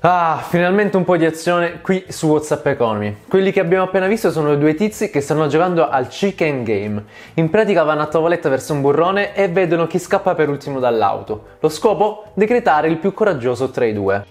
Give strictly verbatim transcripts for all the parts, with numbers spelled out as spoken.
Ah, finalmente un po' di azione qui su WhatsApp Economy. Quelli che abbiamo appena visto sono due tizi che stanno giocando al chicken game. In pratica vanno a tavoletta verso un burrone e vedono chi scappa per ultimo dall'auto. Lo scopo? Decretare il più coraggioso tra i due.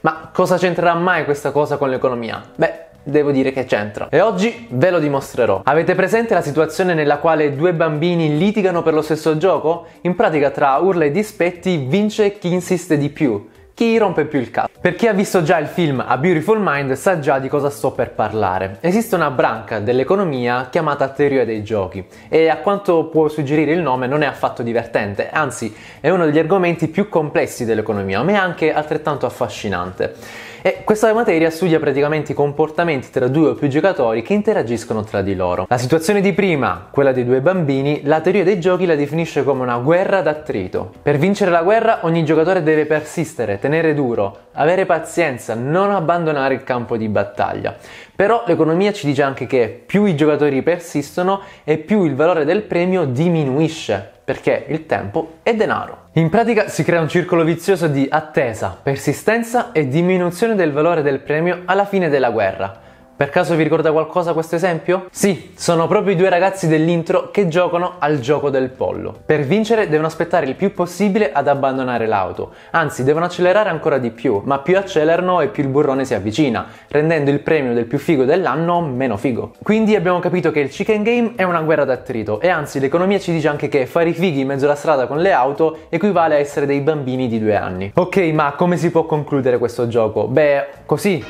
Ma cosa c'entrerà mai questa cosa con l'economia? Beh, devo dire che c'entra. E oggi ve lo dimostrerò. Avete presente la situazione nella quale due bambini litigano per lo stesso gioco? In pratica tra urla e dispetti vince chi insiste di più, chi rompe più il cazzo. Per chi ha visto già il film A Beautiful Mind sa già di cosa sto per parlare. Esiste una branca dell'economia chiamata teoria dei giochi e a quanto può suggerire il nome non è affatto divertente, anzi è uno degli argomenti più complessi dell'economia, ma è anche altrettanto affascinante. E questa materia studia praticamente i comportamenti tra due o più giocatori che interagiscono tra di loro. La situazione di prima, quella dei due bambini, la teoria dei giochi la definisce come una guerra d'attrito. Per vincere la guerra ogni giocatore deve persistere, tenere duro, avere pazienza, non abbandonare il campo di battaglia. Però l'economia ci dice anche che più i giocatori persistono e più il valore del premio diminuisce, perché il tempo è denaro. In pratica si crea un circolo vizioso di attesa, persistenza e diminuzione del valore del premio alla fine della guerra. Per caso vi ricorda qualcosa questo esempio? Sì, sono proprio i due ragazzi dell'intro che giocano al gioco del pollo. Per vincere devono aspettare il più possibile ad abbandonare l'auto, anzi devono accelerare ancora di più, ma più accelerano e più il burrone si avvicina, rendendo il premio del più figo dell'anno meno figo. Quindi abbiamo capito che il chicken game è una guerra d'attrito e anzi l'economia ci dice anche che fare i fighi in mezzo alla strada con le auto equivale a essere dei bambini di due anni. Ok, ma come si può concludere questo gioco? Beh, così.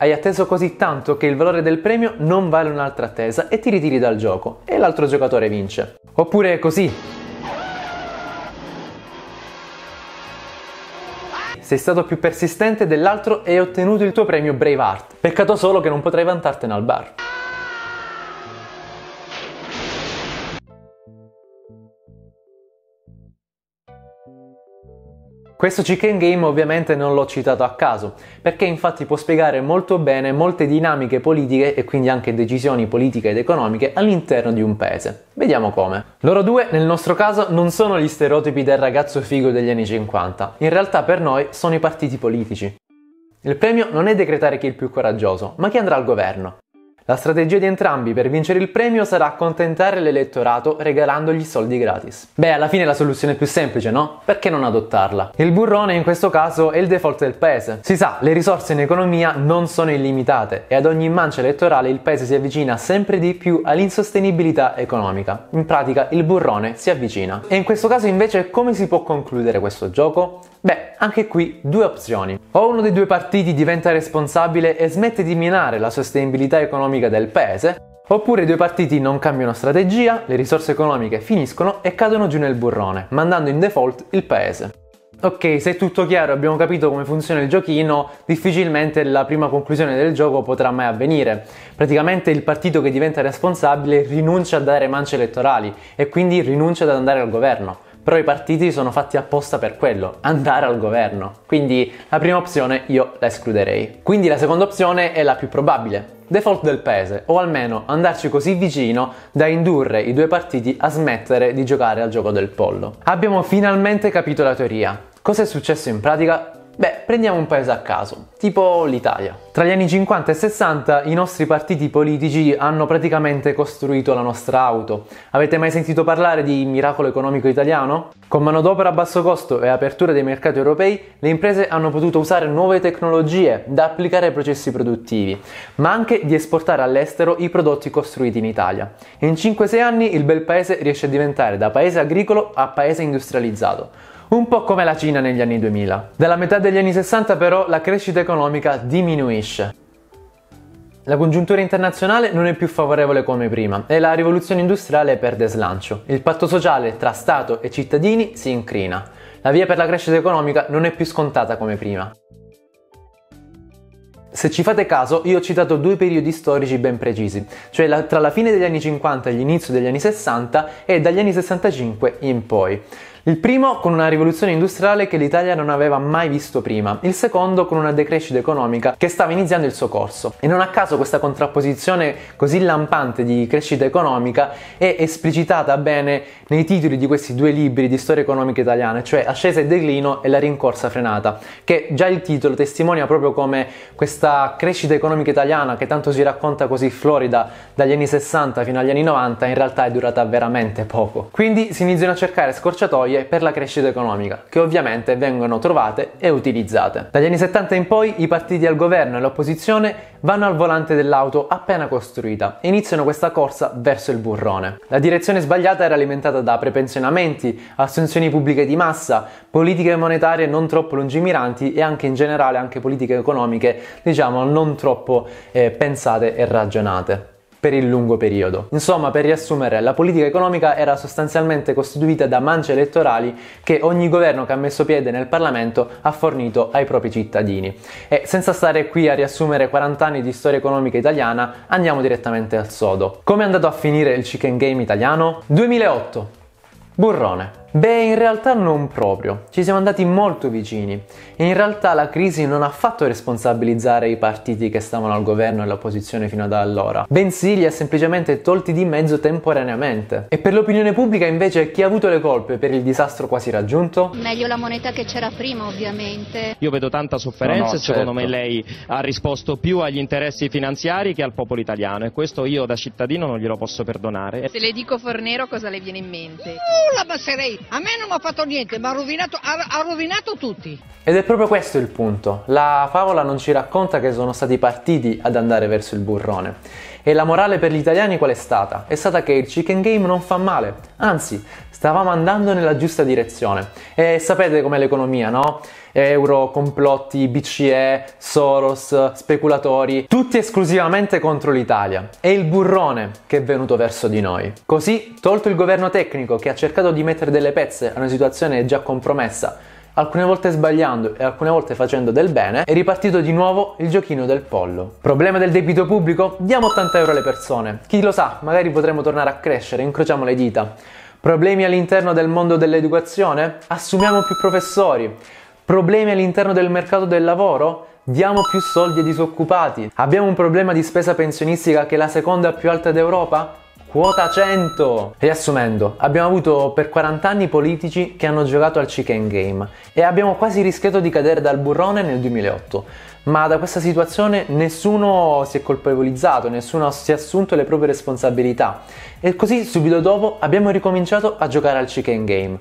Hai atteso così tanto che il valore del premio non vale un'altra attesa e ti ritiri dal gioco e l'altro giocatore vince. Oppure così. Sei stato più persistente dell'altro e hai ottenuto il tuo premio Braveheart. Peccato solo che non potrai vantartene al bar. Questo chicken game ovviamente non l'ho citato a caso, perché infatti può spiegare molto bene molte dinamiche politiche e quindi anche decisioni politiche ed economiche all'interno di un paese. Vediamo come. Loro due, nel nostro caso, non sono gli stereotipi del ragazzo figo degli anni cinquanta, in realtà per noi sono i partiti politici. Il premio non è decretare chi è il più coraggioso, ma chi andrà al governo. La strategia di entrambi per vincere il premio sarà accontentare l'elettorato regalandogli soldi gratis. Beh, alla fine è la soluzione più semplice, no? Perché non adottarla? Il burrone in questo caso è il default del paese. Si sa, le risorse in economia non sono illimitate e ad ogni mancia elettorale il paese si avvicina sempre di più all'insostenibilità economica. In pratica il burrone si avvicina. E in questo caso invece come si può concludere questo gioco? Beh, anche qui due opzioni. O uno dei due partiti diventa responsabile e smette di minare la sostenibilità economica del paese, oppure i due partiti non cambiano strategia, le risorse economiche finiscono e cadono giù nel burrone, mandando in default il paese. Ok, se è tutto chiaro e abbiamo capito come funziona il giochino, difficilmente la prima conclusione del gioco potrà mai avvenire. Praticamente il partito che diventa responsabile rinuncia a dare mance elettorali e quindi rinuncia ad andare al governo. Però i partiti sono fatti apposta per quello, andare al governo. Quindi la prima opzione io la escluderei. Quindi la seconda opzione è la più probabile. Default del paese, o almeno andarci così vicino da indurre i due partiti a smettere di giocare al gioco del pollo. Abbiamo finalmente capito la teoria. Cosa è successo in pratica? Beh, prendiamo un paese a caso, tipo l'Italia. Tra gli anni cinquanta e sessanta i nostri partiti politici hanno praticamente costruito la nostra auto. Avete mai sentito parlare di miracolo economico italiano? Con manodopera a basso costo e apertura dei mercati europei, le imprese hanno potuto usare nuove tecnologie da applicare ai processi produttivi, ma anche di esportare all'estero i prodotti costruiti in Italia. In cinque sei anni il bel paese riesce a diventare da paese agricolo a paese industrializzato. Un po' come la Cina negli anni duemila. Dalla metà degli anni sessanta però la crescita economica diminuisce. La congiuntura internazionale non è più favorevole come prima e la rivoluzione industriale perde slancio. Il patto sociale tra Stato e cittadini si incrina. La via per la crescita economica non è più scontata come prima. Se ci fate caso, io ho citato due periodi storici ben precisi, cioè la, tra la fine degli anni cinquanta e l'inizio degli anni sessanta e dagli anni sessantacinque in poi. Il primo con una rivoluzione industriale che l'Italia non aveva mai visto prima, il secondo con una decrescita economica che stava iniziando il suo corso. E non a caso questa contrapposizione così lampante di crescita economica è esplicitata bene nei titoli di questi due libri di storia economica italiana, cioè Ascesa e declino e La rincorsa frenata, che già il titolo testimonia proprio come questa crescita economica italiana, che tanto si racconta così florida dagli anni sessanta fino agli anni novanta, in realtà è durata veramente poco. Quindi si iniziano a cercare scorciatoie per la crescita economica, che ovviamente vengono trovate e utilizzate. Dagli anni settanta in poi i partiti al governo e l'opposizione vanno al volante dell'auto appena costruita e iniziano questa corsa verso il burrone. La direzione sbagliata era alimentata da prepensionamenti, assunzioni pubbliche di massa, politiche monetarie non troppo lungimiranti e anche in generale anche politiche economiche, diciamo, non troppo eh, pensate e ragionate per il lungo periodo. Insomma, per riassumere, la politica economica era sostanzialmente costituita da mance elettorali che ogni governo che ha messo piede nel Parlamento ha fornito ai propri cittadini. E senza stare qui a riassumere quaranta anni di storia economica italiana, andiamo direttamente al sodo. Come è andato a finire il chicken game italiano? duemilaotto. Burrone. Beh, in realtà non proprio, ci siamo andati molto vicini e in realtà la crisi non ha fatto responsabilizzare i partiti che stavano al governo e all'opposizione fino ad allora, bensì li ha semplicemente tolti di mezzo temporaneamente. E per l'opinione pubblica invece chi ha avuto le colpe per il disastro quasi raggiunto? Meglio la moneta che c'era prima, ovviamente. Io vedo tanta sofferenza, no, no, secondo certo. me lei ha risposto più agli interessi finanziari che al popolo italiano e questo io da cittadino non glielo posso perdonare. Se le dico Fornero cosa le viene in mente? Uh, la passerei! A me non mi ha fatto niente, ma ha rovinato, ha, ha rovinato tutti. Ed è proprio questo il punto. La favola non ci racconta che sono stati i partiti ad andare verso il burrone. E la morale per gli italiani qual è stata? È stata che il chicken game non fa male, anzi, stavamo andando nella giusta direzione. E sapete com'è l'economia, no? Euro, complotti, B C E, Soros, speculatori, tutti esclusivamente contro l'Italia. È il burrone che è venuto verso di noi. Così, tolto il governo tecnico che ha cercato di mettere delle pezze a una situazione già compromessa, alcune volte sbagliando e alcune volte facendo del bene, è ripartito di nuovo il giochino del pollo. Problema del debito pubblico? Diamo ottanta euro alle persone. Chi lo sa, magari potremo tornare a crescere, incrociamo le dita. Problemi all'interno del mondo dell'educazione? Assumiamo più professori. Problemi all'interno del mercato del lavoro? Diamo più soldi ai disoccupati. Abbiamo un problema di spesa pensionistica che è la seconda più alta d'Europa? Quota cento! Riassumendo, abbiamo avuto per quaranta anni politici che hanno giocato al chicken game e abbiamo quasi rischiato di cadere dal burrone nel duemilaotto, ma da questa situazione nessuno si è colpevolizzato, nessuno si è assunto le proprie responsabilità e così subito dopo abbiamo ricominciato a giocare al chicken game,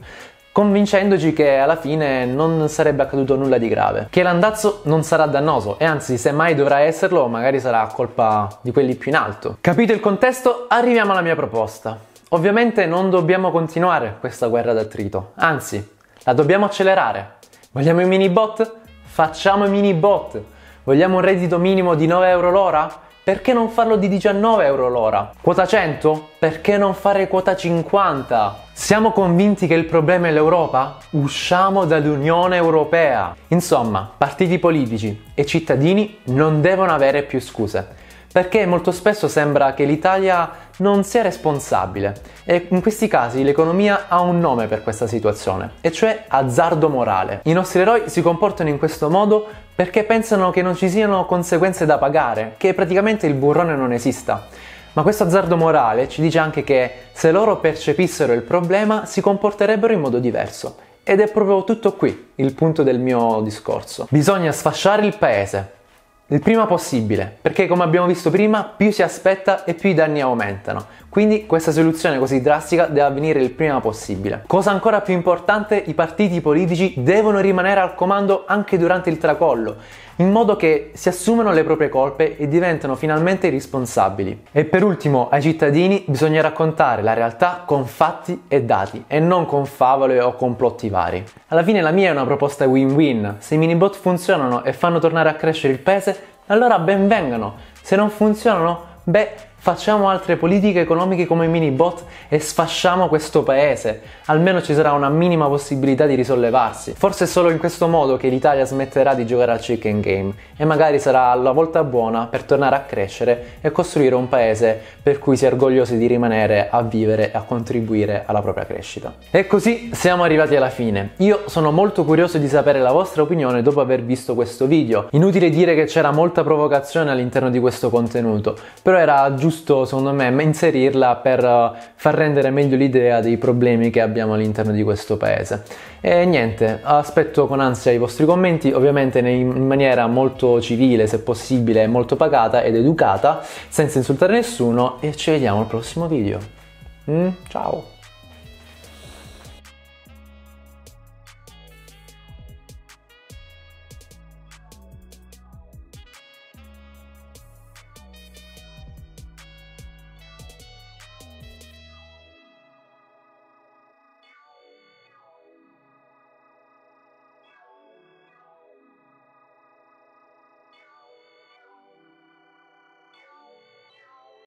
convincendoci che alla fine non sarebbe accaduto nulla di grave, che l'andazzo non sarà dannoso e anzi se mai dovrà esserlo magari sarà colpa di quelli più in alto. Capito il contesto? Arriviamo alla mia proposta. Ovviamente non dobbiamo continuare questa guerra d'attrito, anzi la dobbiamo accelerare. Vogliamo i mini bot? Facciamo i mini bot. Vogliamo un reddito minimo di nove euro l'ora? Perché non farlo di diciannove euro l'ora? Quota cento? Perché non fare quota cinquanta? Siamo convinti che il problema è l'Europa? Usciamo dall'Unione Europea! Insomma, partiti politici e cittadini non devono avere più scuse, perché molto spesso sembra che l'Italia non sia responsabile e in questi casi l'economia ha un nome per questa situazione, e cioè azzardo morale. I nostri eroi si comportano in questo modo perché pensano che non ci siano conseguenze da pagare, che praticamente il burrone non esista. Ma questo azzardo morale ci dice anche che se loro percepissero il problema si comporterebbero in modo diverso. Ed è proprio tutto qui il punto del mio discorso. Bisogna sfasciare il paese il prima possibile, perché come abbiamo visto prima, più si aspetta e più i danni aumentano. Quindi questa soluzione così drastica deve avvenire il prima possibile. Cosa ancora più importante, i partiti politici devono rimanere al comando anche durante il tracollo, in modo che si assumano le proprie colpe e diventano finalmente responsabili. E per ultimo, ai cittadini bisogna raccontare la realtà con fatti e dati, e non con favole o complotti vari. Alla fine la mia è una proposta win-win. Se i minibot funzionano e fanno tornare a crescere il paese, allora ben vengano. Se non funzionano, beh, Facciamo altre politiche economiche come i mini bot e sfasciamo questo paese. Almeno ci sarà una minima possibilità di risollevarsi. Forse è solo in questo modo che l'Italia smetterà di giocare al chicken game e magari sarà alla volta buona per tornare a crescere e costruire un paese per cui si è orgogliosi di rimanere a vivere e a contribuire alla propria crescita. E così siamo arrivati alla fine. Io sono molto curioso di sapere la vostra opinione dopo aver visto questo video. Inutile dire che c'era molta provocazione all'interno di questo contenuto, però era giusto secondo me inserirla per far rendere meglio l'idea dei problemi che abbiamo all'interno di questo paese. E niente, aspetto con ansia i vostri commenti, ovviamente in maniera molto civile, se possibile, molto pacata ed educata, senza insultare nessuno, e ci vediamo al prossimo video. Mm, ciao!